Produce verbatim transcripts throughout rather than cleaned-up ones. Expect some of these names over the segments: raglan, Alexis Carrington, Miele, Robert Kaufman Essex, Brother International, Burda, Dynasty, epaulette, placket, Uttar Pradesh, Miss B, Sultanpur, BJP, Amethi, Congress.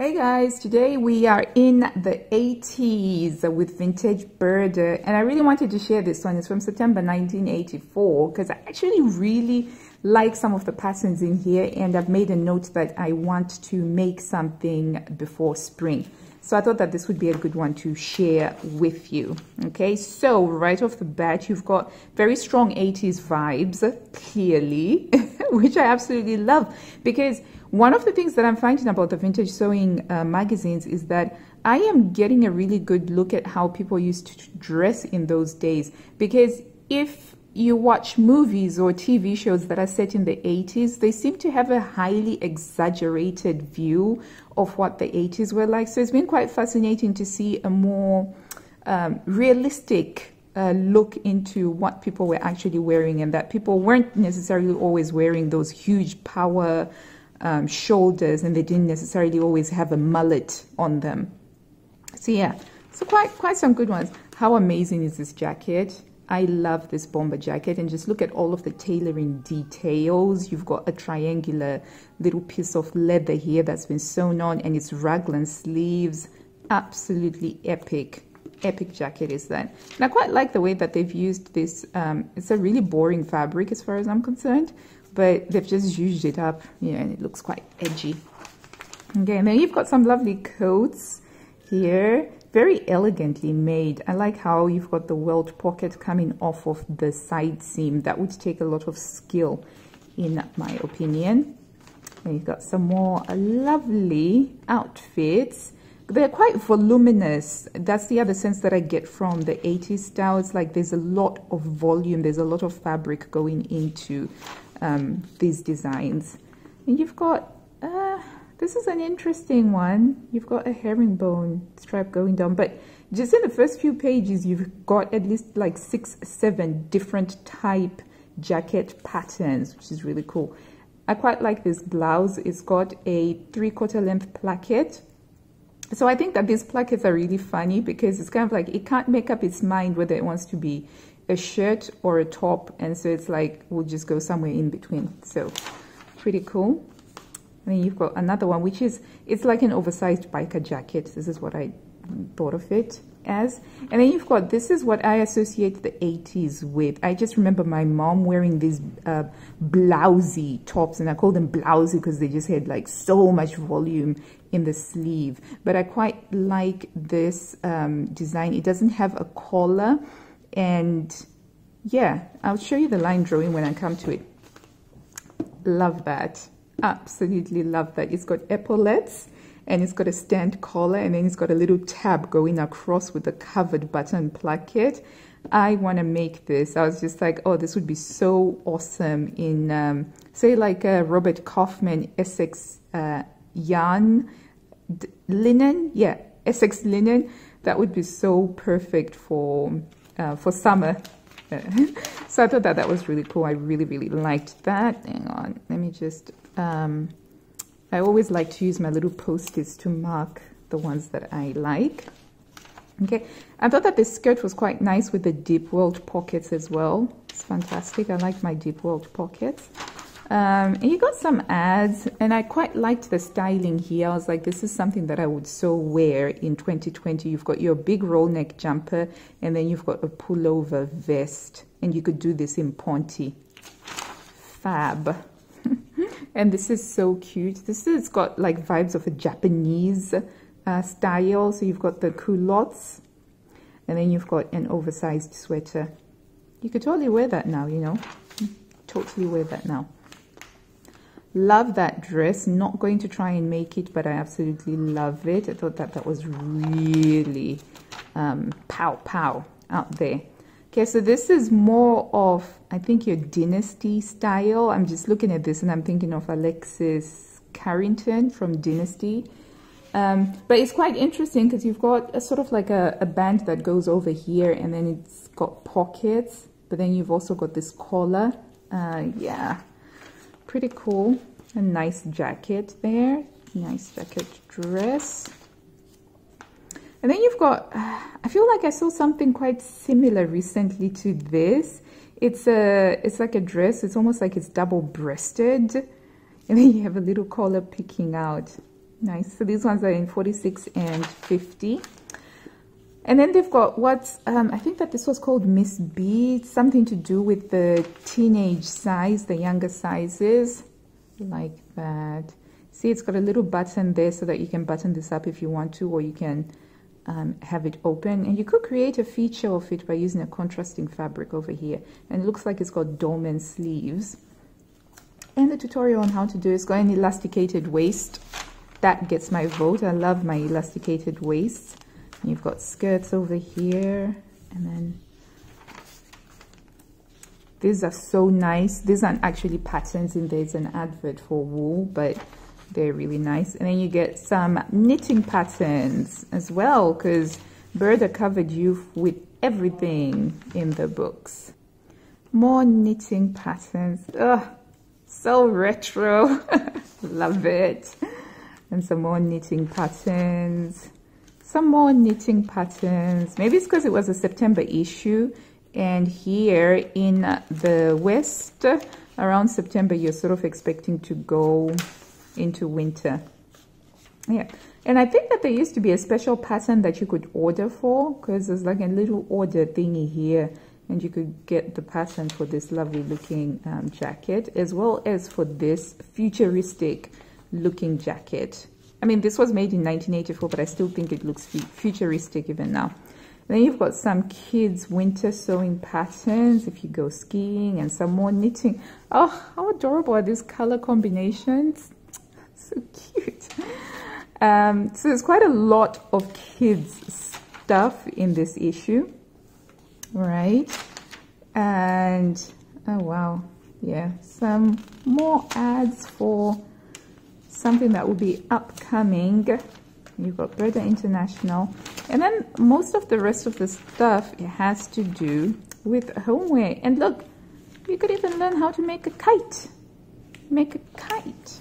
Hey guys, today we are in the eighties with vintage Burda, and I really wanted to share this one. It's from September nineteen eighty-four because I actually really like some of the patterns in here, and I've made a note that I want to make something before spring. So I thought that this would be a good one to share with you. Okay, so right off the bat, you've got very strong eighties vibes, clearly, which I absolutely love, because one of the things that I'm finding about the vintage sewing uh, magazines is that I am getting a really good look at how people used to dress in those days. Because if you watch movies or T V shows that are set in the eighties, they seem to have a highly exaggerated view of what the eighties were like. So it's been quite fascinating to see a more um, realistic Uh, look into what people were actually wearing, and that people weren't necessarily always wearing those huge power um, shoulders, and they didn't necessarily always have a mullet on them. So yeah, so quite quite some good ones. How amazing is this jacket? I love this bomber jacket, and just look at all of the tailoring details. You've got a triangular little piece of leather here that's been sewn on, and it's raglan sleeves. Absolutely epic. Epic jacket is that. And I quite like the way that they've used this. Um, it's a really boring fabric as far as I'm concerned, but they've just used it up, you know, and it looks quite edgy. Okay, and then you've got some lovely coats here, very elegantly made. I like how you've got the welt pocket coming off of the side seam. That would take a lot of skill, in my opinion. And you've got some more lovely outfits. They're quite voluminous. That's the other sense that I get from the eighties style. It's like there's a lot of volume. There's a lot of fabric going into um, these designs. And you've got, uh, this is an interesting one. You've got a herringbone stripe going down. But just in the first few pages, you've got at least like six, seven different type jacket patterns, which is really cool. I quite like this blouse. It's got a three-quarter length placket. So I think that these plackets are really funny, because it's kind of like it can't make up its mind whether it wants to be a shirt or a top. And so it's like, we'll just go somewhere in between. So pretty cool. And then you've got another one, which is, it's like an oversized biker jacket. This is what I thought of it as. And then you've got, this is what I associate the eighties with. I just remember my mom wearing these uh, blousy tops, and I call them blousy because they just had like so much volume in the sleeve. But I quite like this um, design. It doesn't have a collar, and yeah, I'll show you the line drawing when I come to it. Love that, absolutely love that. It's got epaulettes, and it's got a stand collar, and then it's got a little tab going across with a covered button placket. I want to make this. I was just like, oh, this would be so awesome in, um, say, like a Robert Kaufman Essex uh, yarn, d linen, yeah, Essex linen. That would be so perfect for, uh, for summer. So I thought that that was really cool. I really, really liked that. Hang on, let me just... Um, I always like to use my little post-its to mark the ones that I like. Okay, I thought that this skirt was quite nice with the deep welt pockets as well. It's fantastic. I like my deep welt pockets. Um, and you got some ads, and I quite liked the styling here. I was like, this is something that I would so wear in twenty twenty. You've got your big roll neck jumper, and then you've got a pullover vest, and you could do this in Ponte. Fab. And this is so cute. This has got like vibes of a Japanese uh, style. So you've got the culottes, and then you've got an oversized sweater. You could totally wear that now, you know. Totally wear that now. Love that dress. Not going to try and make it, but I absolutely love it. I thought that that was really um, pow pow out there. Okay, so this is more of, I think, your Dynasty style. I'm just looking at this and I'm thinking of Alexis Carrington from Dynasty. Um, but it's quite interesting because you've got a sort of like a, a band that goes over here, and then it's got pockets. But then you've also got this collar. Uh, yeah, pretty cool. A nice jacket there. Nice jacket dress. And then you've got, uh, I feel like I saw something quite similar recently to this. It's a, it's like a dress. It's almost like it's double breasted. And then you have a little collar peeking out. Nice. So these ones are in forty-six and fifty. And then they've got what, um, I think that this was called Miss B. It's something to do with the teenage size, the younger sizes, like that. See, it's got a little button there so that you can button this up if you want to, or you can um, have it open. And you could create a feature of it by using a contrasting fabric over here. And it looks like it's got dormant sleeves. And the tutorial on how to do it. It's got an elasticated waist. That gets my vote. I love my elasticated waist. You've got skirts over here, and then these are so nice. These aren't actually patterns in there, it's an advert for wool, but they're really nice. And then you get some knitting patterns as well, because Burda covered you with everything in the books. More knitting patterns. Ugh, so retro. Love it. And some more knitting patterns. Some more knitting patterns. Maybe it's because it was a September issue, and here in the West around September you're sort of expecting to go into winter. Yeah, and I think that there used to be a special pattern that you could order for, because there's like a little order thingy here, and you could get the pattern for this lovely looking um, jacket, as well as for this futuristic looking jacket. I mean, this was made in nineteen eighty-four, but I still think it looks futuristic even now. And then you've got some kids' winter sewing patterns if you go skiing, and some more knitting. Oh, how adorable are these color combinations? So cute. Um, so there's quite a lot of kids' stuff in this issue, right? And, oh wow, yeah, some more ads for something that will be upcoming. You've got Brother International. And then most of the rest of the stuff, it has to do with homeware. And look, you could even learn how to make a kite. Make a kite.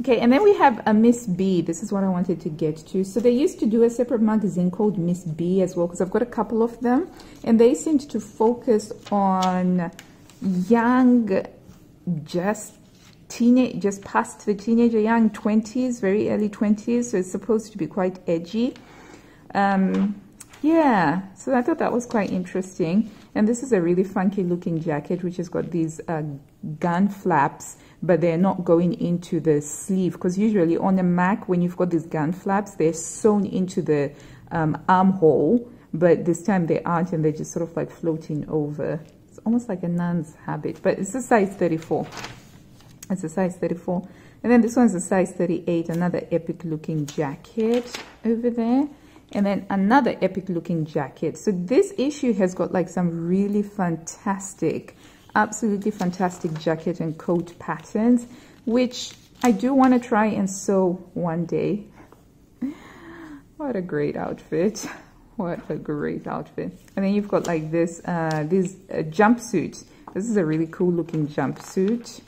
Okay, and then we have a Miss B. This is what I wanted to get to. So they used to do a separate magazine called Miss B as well, because I've got a couple of them. And they seemed to focus on young, just teenage, just past the teenager, young twenties, very early twenties, so it's supposed to be quite edgy. Um, yeah, so I thought that was quite interesting. And this is a really funky looking jacket, which has got these uh, gun flaps, but they're not going into the sleeve, because usually on a Mac, when you've got these gun flaps, they're sewn into the um, armhole, but this time they aren't, and they're just sort of like floating over. It's almost like a nun's habit, but it's a size thirty-four. It's a size thirty-four. And then this one's a size thirty-eight, another epic looking jacket over there. And then another epic looking jacket. So this issue has got like some really fantastic, absolutely fantastic jacket and coat patterns, which I do want to try and sew one day. What a great outfit. What a great outfit. And then you've got like this, uh, this uh, jumpsuit. This is a really cool looking jumpsuit.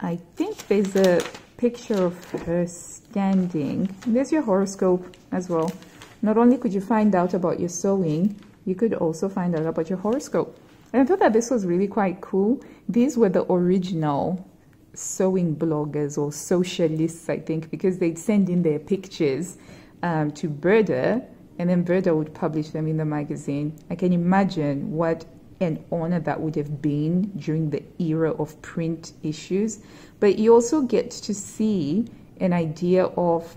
I think there's a picture of her standing. And there's your horoscope as well. Not only could you find out about your sewing, you could also find out about your horoscope. And I thought that this was really quite cool. These were the original sewing bloggers or socialists, I think, because they'd send in their pictures um, to Burda, and then Burda would publish them in the magazine. I can imagine what an honor that would have been during the era of print issues. But you also get to see an idea of,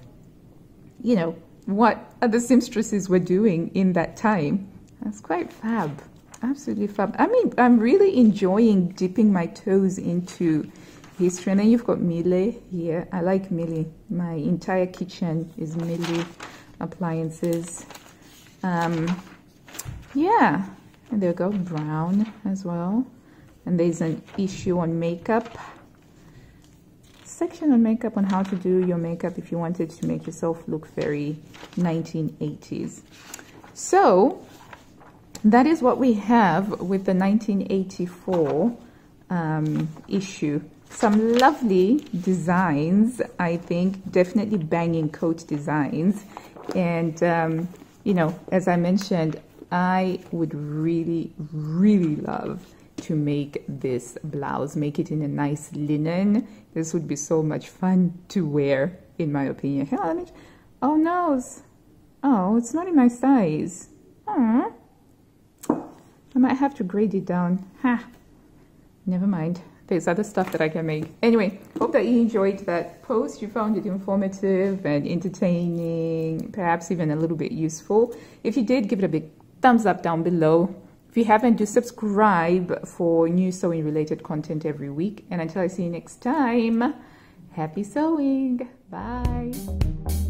you know, what other seamstresses were doing in that time. That's quite fab, absolutely fab. I mean, I'm really enjoying dipping my toes into history. And then you've got Miele here. I like Miele. My entire kitchen is Miele appliances. Um, yeah. And they'll go brown as well. And there's an issue on makeup. Section on makeup, on how to do your makeup if you wanted to make yourself look very nineteen eighties. So that is what we have with the nineteen eighty-four um, issue. Some lovely designs, I think. Definitely banging coat designs. And, um, you know, as I mentioned, I would really, really love to make this blouse, make it in a nice linen. This would be so much fun to wear. in my opinion. Hang on, let me... Oh, no. Oh, it's not in my size. Aww. I might have to grade it down. Ha! Never mind. There's other stuff that I can make. Anyway, hope that you enjoyed that post. You found it informative and entertaining, perhaps even a little bit useful. If you did, give it a big thumbs up down below. If you haven't, do subscribe for new sewing related content every week. And until I see you next time, happy sewing. Bye.